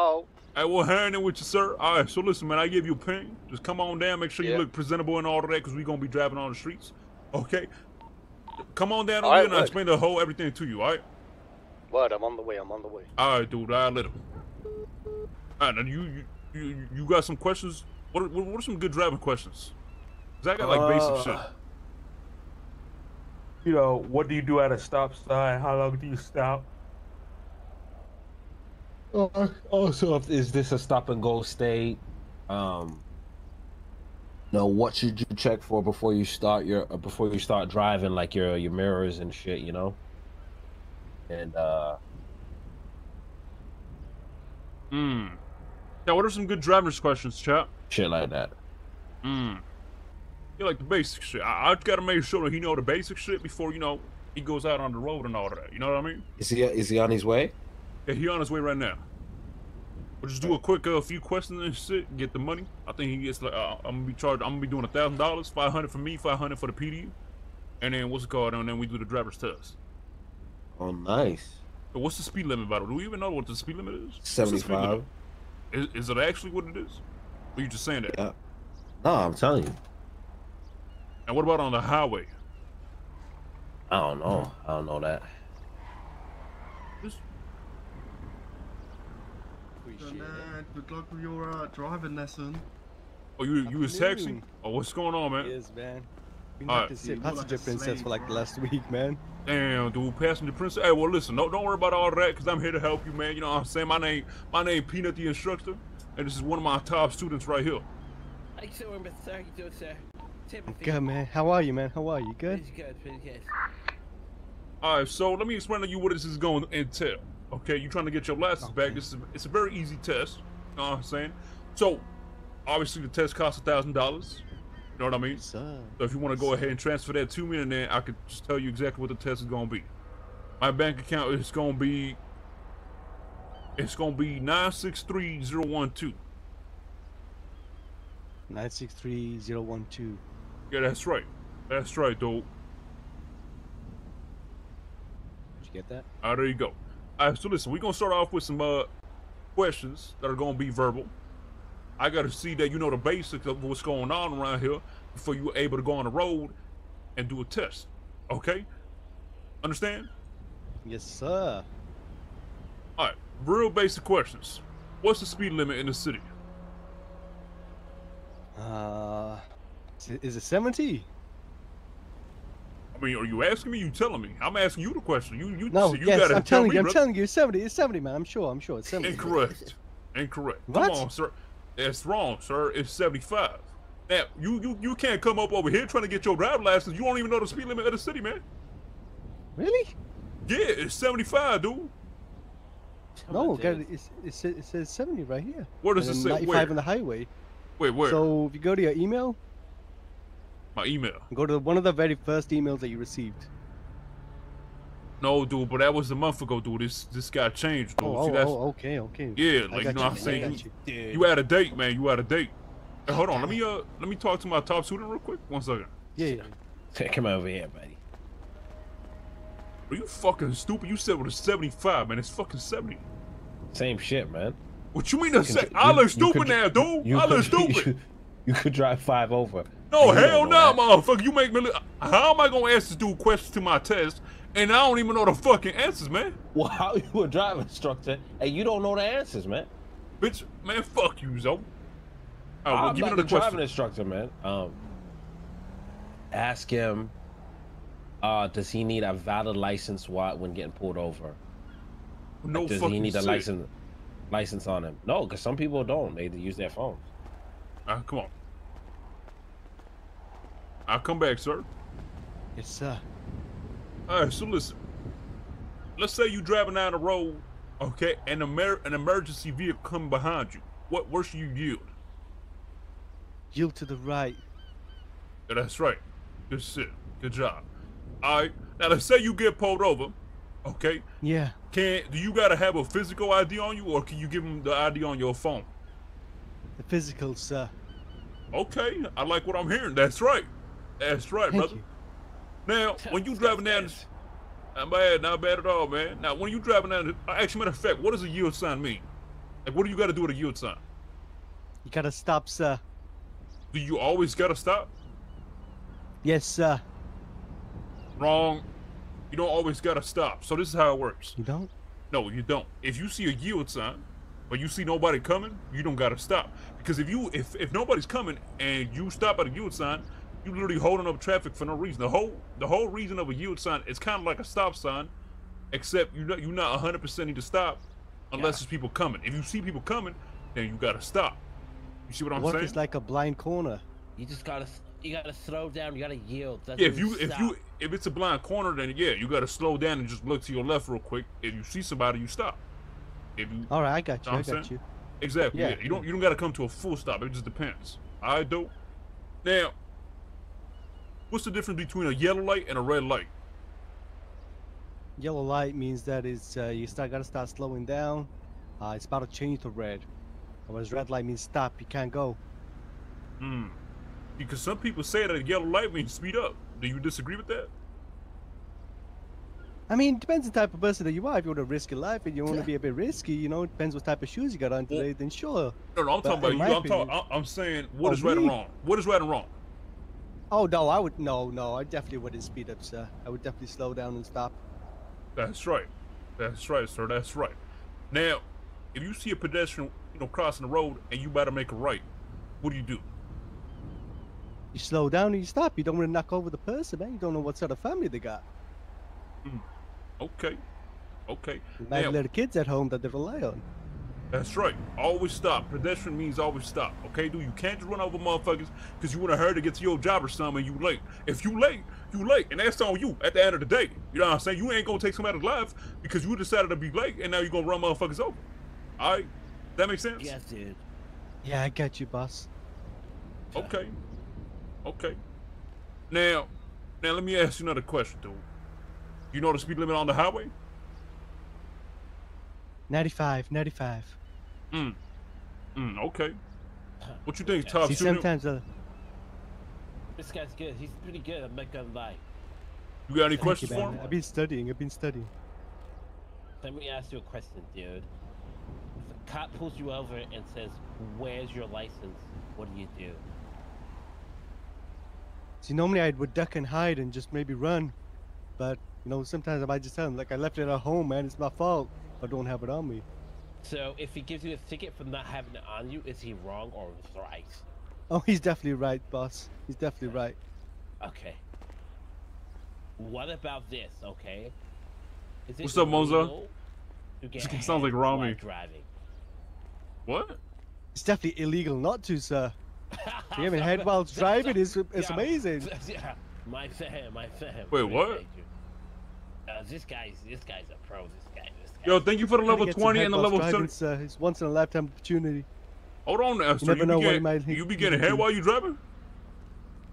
Hello? Hey, we're hanging with you, sir. All right, so listen, man, I give you a ping. Just come on down, make sure you look presentable and all of that, because we're going to be driving on the streets, okay? Come on down over here and I'll explain the whole everything to you, all right? Word, I'm on the way, I'm on the way. All right, dude, I'll let him. All right, now, you got some questions? What are some good driving questions? Because I got, like, basic shit. You know, what do you do at a stop sign? How long do you stop? Also, is this a stop and go state? You know, what should you check for before you start driving, like your mirrors and shit, you know? And now, what are some good driver's questions, chat? Shit like that. You like the basic shit. I gotta make sure that he know the basic shit before, you know, he goes out on the road and all that. You know what I mean? Is he on his way? Yeah, he on his way right now. We'll just do a quick few questions and shit, get the money. I think he gets like I'm gonna be doing $1,000, $500 for me, $500 for the PDU, and then what's it called? And then we do the driver's test. Oh, nice. But what's the speed limit, by the way? Do we even know what the speed limit is? 75. Is it actually what it is? Or are you just saying that? Yeah. No, I'm telling you. And what about on the highway? I don't know. I don't know that. Man, good luck with your driving lesson. Oh, you was texting? Oh, what's going on, man? Yes, man. We need to see Passenger Princess for like the last week, man. Damn, dude, Passenger Princess. Hey, well, listen, don't worry about all that, because I'm here to help you, man. You know what I'm saying? My name Peanut, the instructor, and this is one of my top students right here. Thanks so much, sir. You do, sir. Good, man. How are you, man? How are you? Good? Pretty good, pretty good. All right, so let me explain to you what this is going to entail. Okay, you trying to get your license back. It's a very easy test, you know what I'm saying? So, obviously the test costs $1,000, you know what I mean? So if you want to go ahead and transfer that to me, and then I could just tell you exactly what the test is going to be. My bank account is going to be, it's going to be 963012. 963012. Yeah, that's right. That's right, dude. Did you get that? All right, there you go. All right, so listen, we're going to start off with some questions that are going to be verbal. I got to see that you know the basics of what's going on around here before you're able to go on the road and do a test, okay? Understand? Yes, sir. All right, real basic questions. What's the speed limit in the city? Is it 70? I mean, are you asking me? You telling me? I'm asking you the question. You gotta I'm telling you. I'm telling you, it's 70. It's 70, man. I'm sure. It's 70. Incorrect. Incorrect. What? Come on, sir. That's wrong, sir. It's 75. Now, you can't come up over here trying to get your driver's license. You don't even know the speed limit of the city, man. Really? Yeah, it's 75, dude. No, God, it says 70 right here. What does it say? 95 on the highway. Wait, where? So if you go to your email. My email. Go to one of the very first emails that you received. No, dude, but that was a month ago, dude. This got changed, dude. Okay. Yeah, like you know what I'm saying. You out of date, man. You out of date. Hey, hold on, let me talk to my top student real quick. 1 second. Yeah. Come over here, buddy. Are you fucking stupid? You said it was 75, man. It's fucking 70. Same shit, man. What you mean to say? I look stupid now, dude. I look stupid. You could drive 5 over. No, hell no, motherfucker. You make me look. How am I gonna ask this dude questions to my test and I don't even know the fucking answers, man? Well, how you a driving instructor and you don't know the answers, man? Bitch, man, fuck you, Zo. All right, well, give me another question. Driving instructor, man. Ask him. Does he need a valid license when getting pulled over? No fucking shit. Does he need a license on him? No, because some people don't. They use their phones. Come on. I'll come back, sir. Yes, sir. All right, so listen. Let's say you driving down the road, okay, and an emergency vehicle come behind you. Where should you yield? Yield to the right. Yeah, that's right. Good shit. Good job. All right. Now, let's say you get pulled over, okay? Yeah. Do you got to have a physical ID on you, or can you give them the ID on your phone? The physical, sir. Okay. I like what I'm hearing. That's right. That's right, brother. Now, when you driving down this, not bad at all, man. Now, when you driving down, actually, matter of fact, what does a yield sign mean? Like, what do you gotta do with a yield sign? You gotta stop, sir. Do you always gotta stop? Yes, sir. Wrong. You don't always gotta stop. So this is how it works. You don't? No, you don't. If you see a yield sign, but you see nobody coming, you don't gotta stop. Because if nobody's coming and you stop at a yield sign, you literally holding up traffic for no reason. The whole reason of a yield sign is kind of like a stop sign, except you're not 100% need to stop unless there's people coming. If you see people coming, then you gotta stop. You see what I'm saying? It's like a blind corner. You just gotta. You gotta slow down. You gotta yield. That's if it's a blind corner, then yeah, you gotta slow down and just look to your left real quick. If you see somebody, you stop. All right, I got you. I got you. Exactly. Yeah. You don't gotta come to a full stop. It just depends. I do. Now, what's the difference between a yellow light and a red light? Yellow light means that it's you gotta start slowing down. It's about to change to red. Whereas red light means stop. You can't go. Hmm. Because some people say that yellow light means speed up. Do you disagree with that? I mean, it depends the type of person that you are. If you want to risk your life and you want to be a bit risky, you know, it depends what type of shoes you got on today, then sure. No, I'm talking about you. I'm saying, what is right and wrong? What is right and wrong? Oh, no, I would, no, I definitely wouldn't speed up, sir. I would definitely slow down and stop. That's right. That's right, sir. That's right. Now, if you see a pedestrian, you know, crossing the road and you about to make a right, what do? You slow down and you stop. You don't want to knock over the person, man. You don't know what sort of family they got. Mm. Okay. Okay. Imagine little kids at home that they rely on. That's right. Always stop. Pedestrian means always stop. Okay, dude? You can't just run over motherfuckers because you want to hurry to get to your job or something and you late. If you late, you late. And that's on you at the end of the day. You know what I'm saying? You ain't going to take somebody's life because you decided to be late and now you're going to run motherfuckers over. All right? That makes sense? Yes, dude. Yeah, I got you, boss. Okay. Okay. Now let me ask you another question, dude. You know the speed limit on the highway? 95. Okay. What you think, Top? See, sometimes this guy's good. He's pretty good. I'm not gonna lie. You got any questions for him? I've been studying. Let me ask you a question, dude. If a cop pulls you over and says, "Where's your license?" What do you do? See, normally I would duck and hide and just maybe run, but you know, sometimes I might just tell him, like, I left it at home, man, it's my fault, I don't have it on me. So if he gives you a ticket for not having it on you, is he wrong or right? Oh, he's definitely right, boss. He's definitely right. Okay. What about this, okay? What's up, Moza? Sounds like Rami. Driving. What? It's definitely illegal not to, sir. Damn it, head while driving is amazing. Yeah, my fam. Wait, what? This guy's a pro. This guy. Yo, thank you for the level 20 and the level 30. It's once in a lifetime opportunity. Hold on, now, so you be getting head while you driving?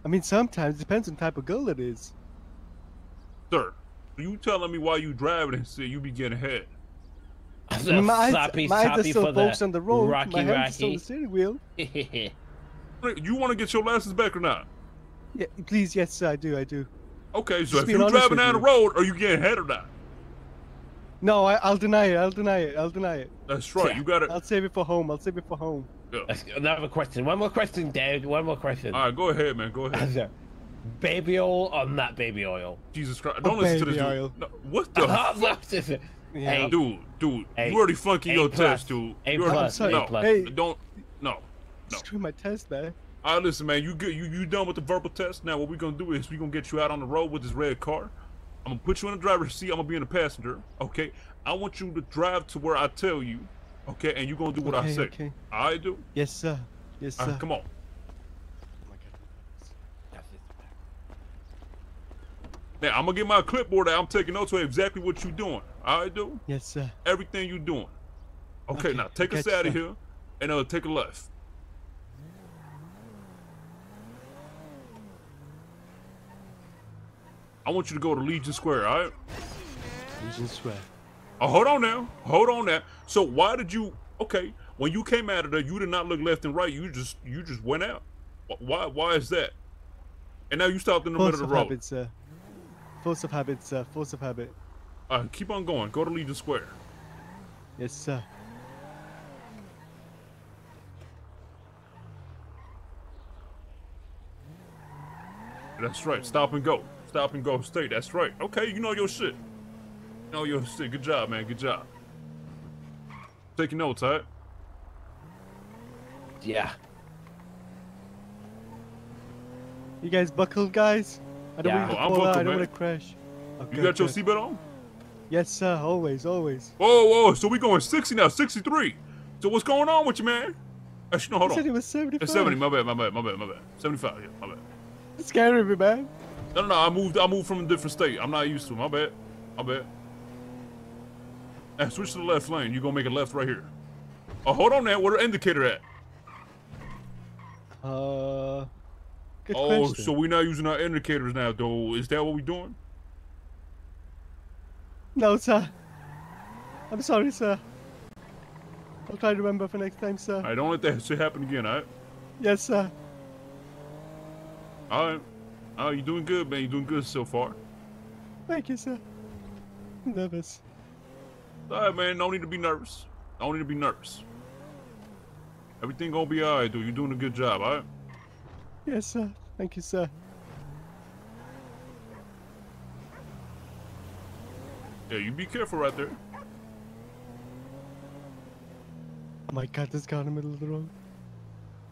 I mean, sometimes it depends on the type of girl it is. Sir, you telling me while you driving and say you be getting head? My eyes are still focused on the road. My hands are still on the steering wheel. You want to get your license back or not? Yeah, please, yes, sir, I do. Okay, so if you're driving down the road, are you getting head or not? No, I'll deny it. That's right, yeah. You got it. I'll save it for home. Yeah. Another question. One more question, Dave. All right, go ahead, man. Go ahead. Baby oil or not baby oil? Jesus Christ. Don't listen to this oil. No, what the fuck? Hey, dude. You already funky your test, dude. No. Screw my test, man. All right, listen, man. You good? You done with the verbal test? Now, what we're gonna do is we're gonna get you out on the road with this red car. I'm gonna put you in the driver's seat. I'm gonna be in the passenger. Okay. I want you to drive to where I tell you. Okay. And you're gonna do what I say. Okay. I do. Yes, sir. Yes, sir. All right, come on. Oh my God. Now I'm gonna get my clipboard out. I'm taking notes of exactly what you're doing. I do. Yes, sir. Everything you're doing. Okay. Now take us out of here, and take a left. I want you to go to Legion Square, all right? Legion Square. Oh, hold on now. So why did you, when you came out of there, you did not look left and right, you just went out. Why is that? And now you stopped in the middle of the road. Force of habit, sir. All right, keep on going, go to Legion Square. Yes, sir. That's right. Stop and go. Stop and go stay. That's right. Okay, you know your shit. You know your shit. Good job, man. Good job. Taking notes, huh? Yeah. You guys buckled, guys? I don't want you to fall out. I don't want to crash. Okay, you got your seatbelt on? Yes, sir. Always, always. Whoa, whoa. So we going 60 now, 63. So what's going on with you, man? Actually, no, hold on. You said it was 75. 70. My bad. 75. Yeah, my bad. It's scaring me, man. No. I moved from a different state. I'm not used to it. My bad. Now switch to the left lane. You gonna make a left right here. Oh, hold on, man. Where the indicator at? Good question. So we're not using our indicators now, though. Is that what we're doing? No, sir. I'm sorry, sir. I'll try to remember for next time, sir. Alright, don't let that shit happen again, alright? Yes, sir. Alright. Oh, you're doing good, man. You're doing good so far. Thank you, sir. I'm nervous. Alright, man. No need to be nervous. No need to be nervous. Everything gonna be alright, dude. You're doing a good job, alright? Yes, sir. Thank you, sir. Yeah, you be careful right there. My God, this guy in the middle of the road.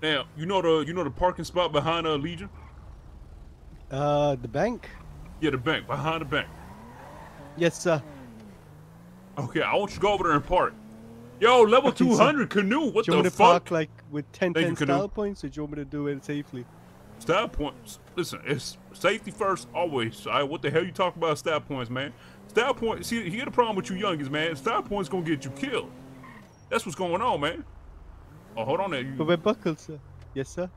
Now, you know the parking spot behind Legion? The bank? Yeah, the bank. Behind the bank. Yes, sir. Okay, I want you to go over there and park. Yo, level 200 canoe. What the fuck? Do you want me to park like with 10 style points, or do you want me to do it safely? Style points. Listen, it's safety first always. All right, what the hell you talking about style points, man? Style points. See, here's the problem with you youngins, man. Style points gonna get you killed. That's what's going on, man. Oh, hold on there. But we're buckled, sir. Yes, sir.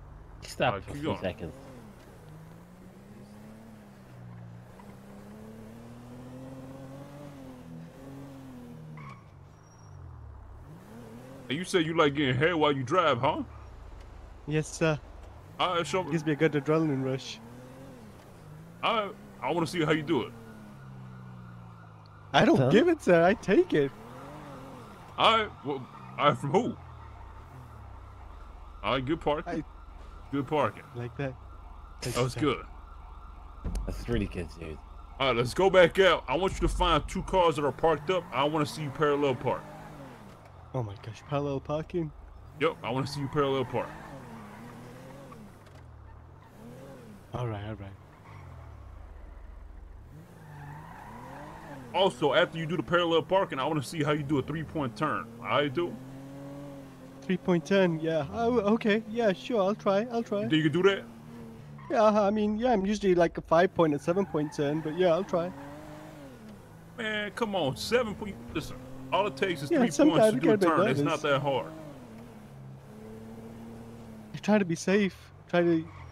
Stop for a few seconds. You say you like getting hair while you drive, huh? Yes, sir. All right, show me. Gives me a good adrenaline rush. All right, I want to see how you do it. I don't give it, sir. I take it. All right, from who? All right, good parking. Good parking. Like that. That was good. That's really good, dude. All right, let's go back out. I want you to find two cars that are parked up. I want to see you parallel park. Oh my gosh, parallel parking? Yep, I want to see you parallel park. All right. Also, after you do the parallel parking, I want to see how you do a three-point turn. How you do? Three-point turn, yeah. Okay, yeah, sure, I'll try. You think you can do that? Yeah, I mean, yeah, I'm usually like a 5-point or 7-point turn, but yeah, I'll try. Man, come on, 7-point, listen. All it takes is 3 points to do a turn. It's not that hard. You try to be safe.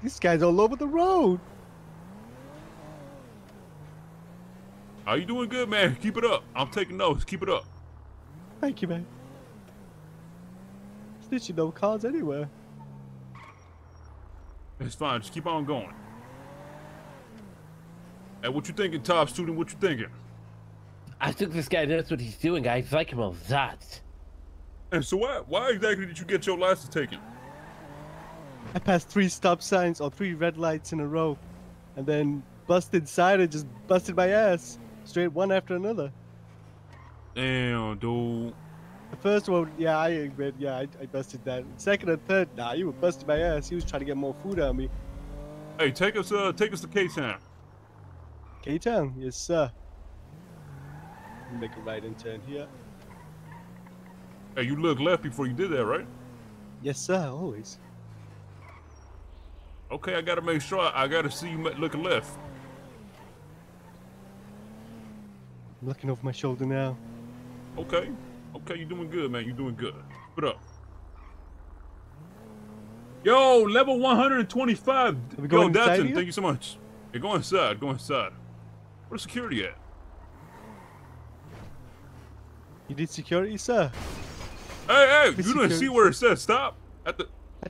This guy's all over the road. Are you doing good, man? Keep it up. I'm taking notes. Keep it up. Thank you, man. There's literally no cars anywhere. It's fine. Just keep on going. Hey, what you thinking, top student? What you thinking? I took this guy knows what he's doing. I like him a lot. And so why exactly did you get your license taken? I passed 3 stop signs or 3 red lights in a row, and then busted side and just busted my ass straight one after another. Damn, dude. The first one, yeah, I admit, yeah, I busted that. Second and third, nah, you were busting my ass. He was trying to get more food out of me. Hey, take us to K-Town. K-Town, yes, sir. Make a right and turn here. Hey, you looked left before you did that, right? Yes, sir. Always. Okay, I gotta make sure. I gotta see you looking left. I'm looking over my shoulder now. Okay, you're doing good, man. You're doing good. Put up. Yo, level 125. Yo, Datsun, thank you so much. Hey, go inside. Go inside. Where's security at? You need security, sir? Hey, you didn't see where it says stop? I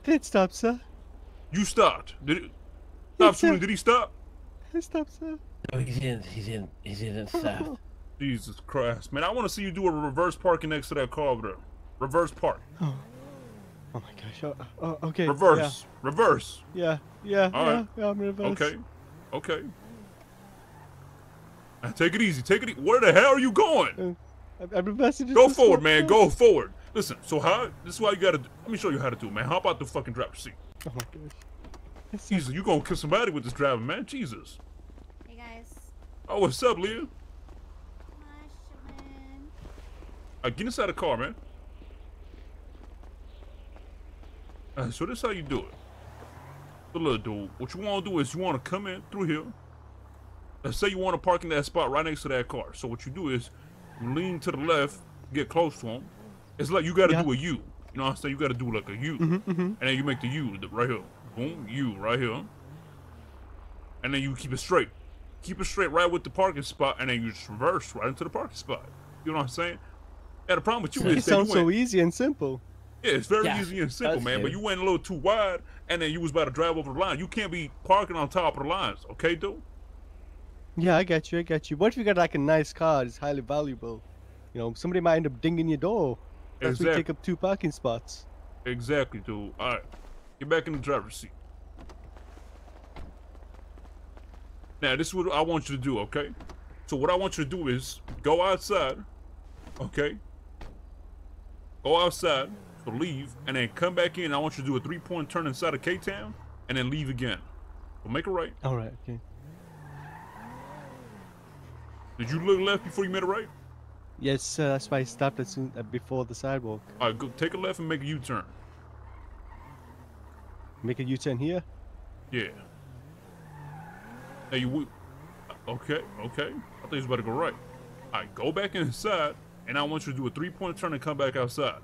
did stop, sir. You stopped. Did he stop? I stopped, sir. No, he didn't stop. Jesus Christ, man. I want to see you do a reverse parking next to that car over there. Reverse park. Oh my gosh. Okay. Reverse. Yeah. Reverse. Yeah, I'm reverse. Okay. Okay. Now, take it easy. Take it easy. Where the hell are you going? Go forward, man. Go forward. Listen, so how... This is why you gotta... Let me show you how to do it, man. Hop out the fucking driver's seat. Oh, my gosh. Jesus, you gonna kill somebody with this driver, man. Jesus. Hey, guys. Oh, what's up, Leah? Get inside the car, man. So this is how you do it. So look, dude, what you want to do is you want to come in through here. Let's say you want to park in that spot right next to that car. So what you do is you lean to the left, get close to him. It's like you got to do a U. You know what I'm saying? You got to do like a U. And then you make the U right here. Boom, U right here. And then you keep it straight. Keep it straight right with the parking spot. And then you just reverse right into the parking spot. You know what I'm saying? Yeah, the problem with you is that sounds so easy and simple. Yeah, it's very easy and simple, man. Good. But you went a little too wide, and then you was about to drive over the line. You can't be parking on top of the lines, okay, dude? Yeah, I got you. I got you. What if you got like a nice car? It's highly valuable. You know, somebody might end up dinging your door. That's exactly. We take up two parking spots. Exactly, dude. All right, get back in the driver's seat. Now, this is what I want you to do, okay? So what I want you to do is go outside, okay? Go outside, leave, and then come back in. I want you to do a three-point turn inside of K-Town, and then leave again. We'll make it right. All right. Okay. Did you look left before you made a right? Yes, sir. That's why I stopped as soon before the sidewalk. All right. Go take a left and make a U-turn. Make a U-turn here. Yeah. Now you. Okay. Okay. I thought you was about to go right. All right. Go back inside. And I want you to do a three-point turn and come back outside.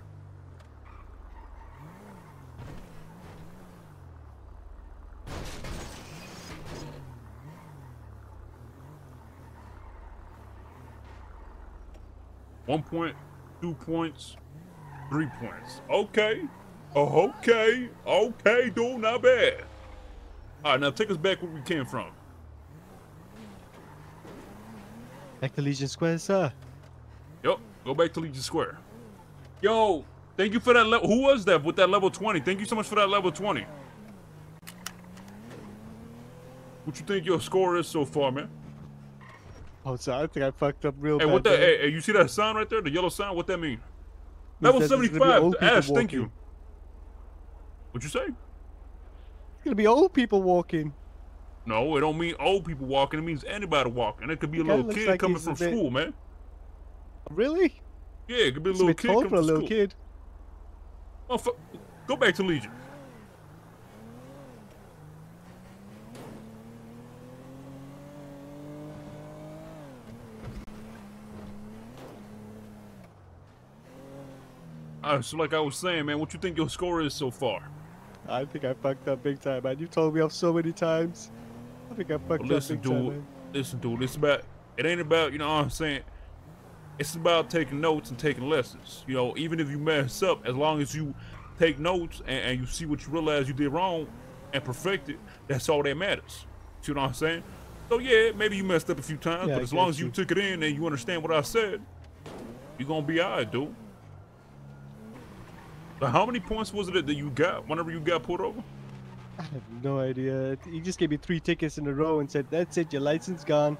One point, 2 points, 3 points. Okay. Okay. Okay, dude. Not bad. All right, now take us back where we came from. Back to Legion Square, sir. Yep. Go back to Legion Square. Yo, thank you for that level. Who was that with that level 20? Thank you so much for that level 20. What you think your score is so far, man? Oh, sorry, I think I fucked up real bad. What that, hey, you see that sign right there? The yellow sign? What that mean? Level 75. Ash, thank you. What'd you say? It's gonna be old people walking. No, it don't mean old people walking. It means anybody walking. It could be a little kid like coming from school, man. Really? Yeah, it could be a little kid. It's for a little kid. Oh, fuck. Go back to Legion. Alright, so like I was saying, man, what you think your score is so far? I think I fucked up big time, man. You told me off so many times. I think I fucked up big time, man. Listen, dude. It's about. It ain't about. You know what I'm saying. It's about taking notes and taking lessons. You know, even if you mess up, as long as you take notes and you see what you realize you did wrong and perfect it, that's all that matters. You know what I'm saying? So yeah, maybe you messed up a few times, but as long as you took it in and you understand what I said, you're gonna be all right, dude. So how many points was it that you got whenever you got pulled over? I have no idea. He just gave me 3 tickets in a row and said, that's it, your license gone.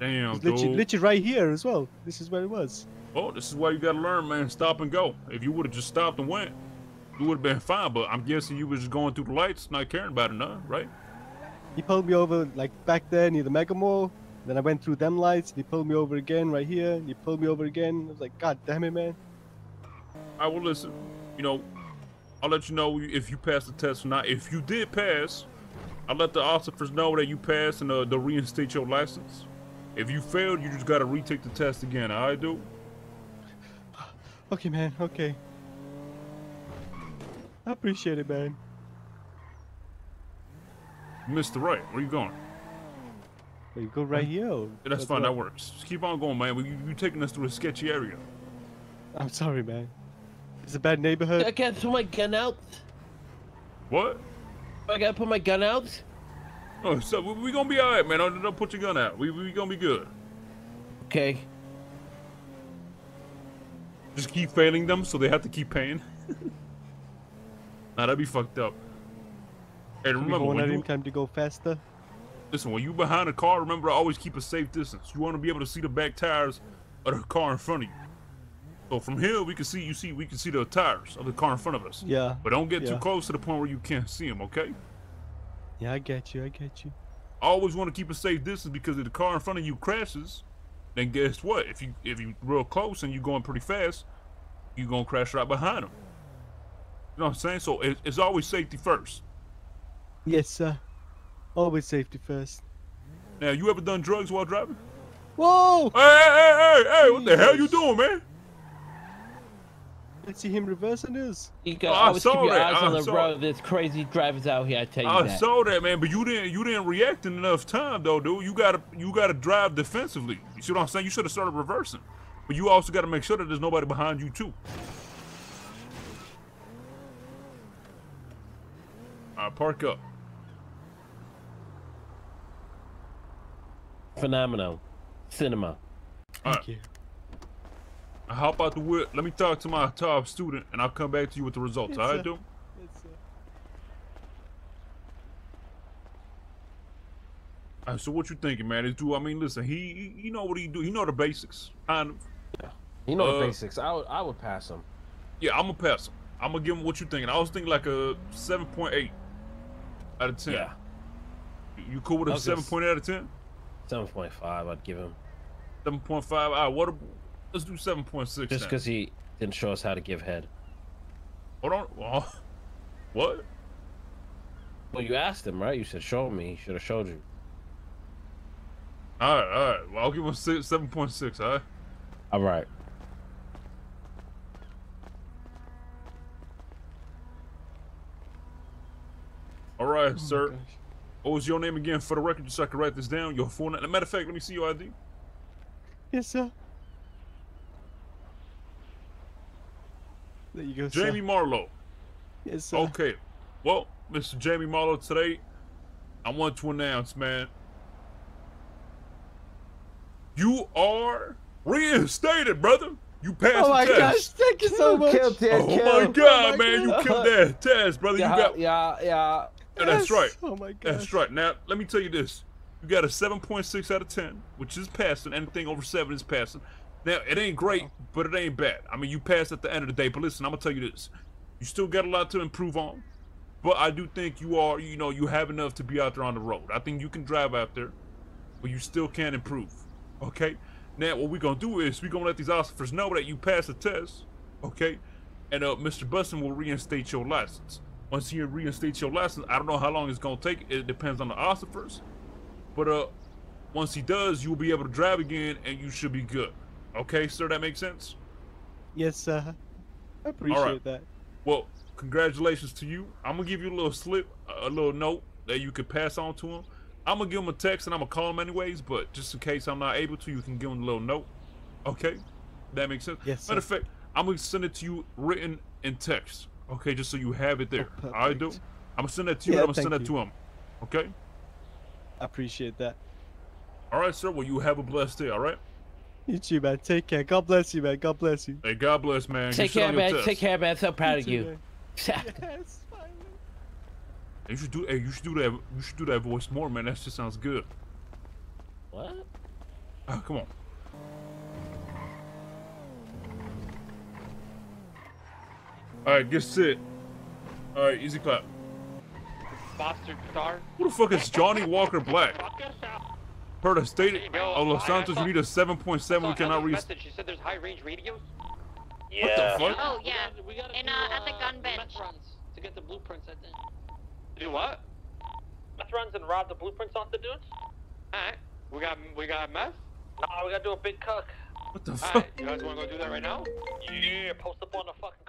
Damn, dude. Literally right here as well. This is where it was. Oh, this is why you gotta learn, man. Stop and go. If you would have just stopped and went, you would have been fine. But I'm guessing you was just going through the lights, not caring about it, none, right? He pulled me over like back there near the Mega Mall. Then I went through them lights. And he pulled me over again right here. And he pulled me over again. I was like, God damn it, man. I will listen. You know, I'll let you know if you passed the test or not. If you did pass, I'll let the officers know that you passed and they'll reinstate your license. If you failed, you just gotta retake the test again, alright, dude? Okay, man, okay. I appreciate it, man. You missed the right. Where you going? You go right here? Yeah, that's fine, that works. Just keep on going, man. You're taking us through a sketchy area. I'm sorry, man. It's a bad neighborhood. I gotta put my gun out. What? I gotta put my gun out? Oh, so we gonna be all right, man. Don't put your gun out. We gonna be good. Okay. Just keep failing them, so they have to keep paying. Nah, that'd be fucked up. Hey, remember when you time to go faster? Listen, when you behind a car, remember to always keep a safe distance. You want to be able to see the back tires of the car in front of you. So from here, we can see we can see the tires of the car in front of us. Yeah. But don't get too close to the point where you can't see them, okay? Yeah, I get you. I get you. Always want to keep a safe distance, because if the car in front of you crashes, then guess what? If you real close and you're going pretty fast, you're gonna crash right behind them. You know what I'm saying? So it's always safety first. Yes, sir. Always safety first. Now, you ever done drugs while driving? Whoa! Hey! What the hell you doing, man? Let's see him reversing this. You got always keep your eyes on the road. There's crazy drivers out here. I tell you that. I saw that, man. But you didn't react in enough time, though, dude. You gotta drive defensively. You see what I'm saying? You should have started reversing. But you also gotta make sure that there's nobody behind you too. All right, park up. Phenomenal cinema. Thank you. I hop out the wood. Let me talk to my top student, and I'll come back to you with the results. All right, dude? All right, so what you thinking, man? This dude, I mean, listen, he know what he do. He know the basics. He know the basics. I would pass him. Yeah, I'm gonna pass him. I'm gonna give him what you thinking. I was thinking like a 7.8 out of 10. Yeah. You cool with a 7.8 out of 10? 7.5, I'd give him. 7.5. All right, what? Let's do 7.6. Just because he didn't show us how to give head. Hold on. What? Well, you asked him, right? You said show me. He should have showed you. All right, all right. Well, I'll give him 7.6. All right. All right. All right, oh, sir. What was your name again for the record, just so I can write this down? Your full name. Matter of fact, let me see your ID. Yes, sir. There you go, Jamie Marlowe. Yes, sir. Okay. Well, Mr. Jamie Marlowe, today I want to announce, man, you are reinstated, brother. You passed the test. Oh my gosh, thank you so much. Oh my god, man, you killed that test, brother. Yeah, you got... Yeah. Yes. That's right. Oh my gosh. That's right. Now, let me tell you this. You got a 7.6 out of 10, which is passing. Anything over 7 is passing. Now, it ain't great, but it ain't bad. I mean, you passed at the end of the day, but listen, I'm gonna tell you this. You still got a lot to improve on, but I do think you are, you know, you have enough to be out there on the road. I think you can drive out there, but you still can't improve, okay? Now, what we're gonna do is we're gonna let these officers know that you passed the test, okay? And Mr. Buston will reinstate your license. Once he reinstates your license, I don't know how long it's gonna take. It depends on the officers, but once he does, you'll be able to drive again and you should be good. Okay, sir, that makes sense? Yes, sir. I appreciate that. Well, congratulations to you. I'm going to give you a little slip, a little note that you could pass on to him. I'm going to give him a text, and I'm going to call him anyways, but just in case I'm not able to, you can give him a little note. Okay? That makes sense? Yes, sir. Matter of fact, I'm going to send it to you written in text. Okay, just so you have it there. Oh, I do. I'm going to send that to you, and I'm going to send that to him. Okay? I appreciate that. All right, sir. Well, you have a blessed day, all right? You too, man. Take care. God bless you, man. God bless you. Hey, God bless, man. Take care, man. Take care, man. So proud of you. Yes, finally. You should do that voice more, man. That just sounds good. What? Oh, come on. Alright, get set. Alright, easy clap. Who the fuck is Johnny Walker Black? Per the state of Los Santos, you need a 7.7. We cannot reach. She said there's high range radios. Yeah. What the fuck? Oh yeah. We gotta and at the gun bench. To get the blueprints, I think. Do what? Meth runs and rob the blueprints off the dudes. All right. We got meth. Nah, we gotta do a big cook. What the fuck? Right. You guys wanna go do that right now? Yeah. Post up on the fucking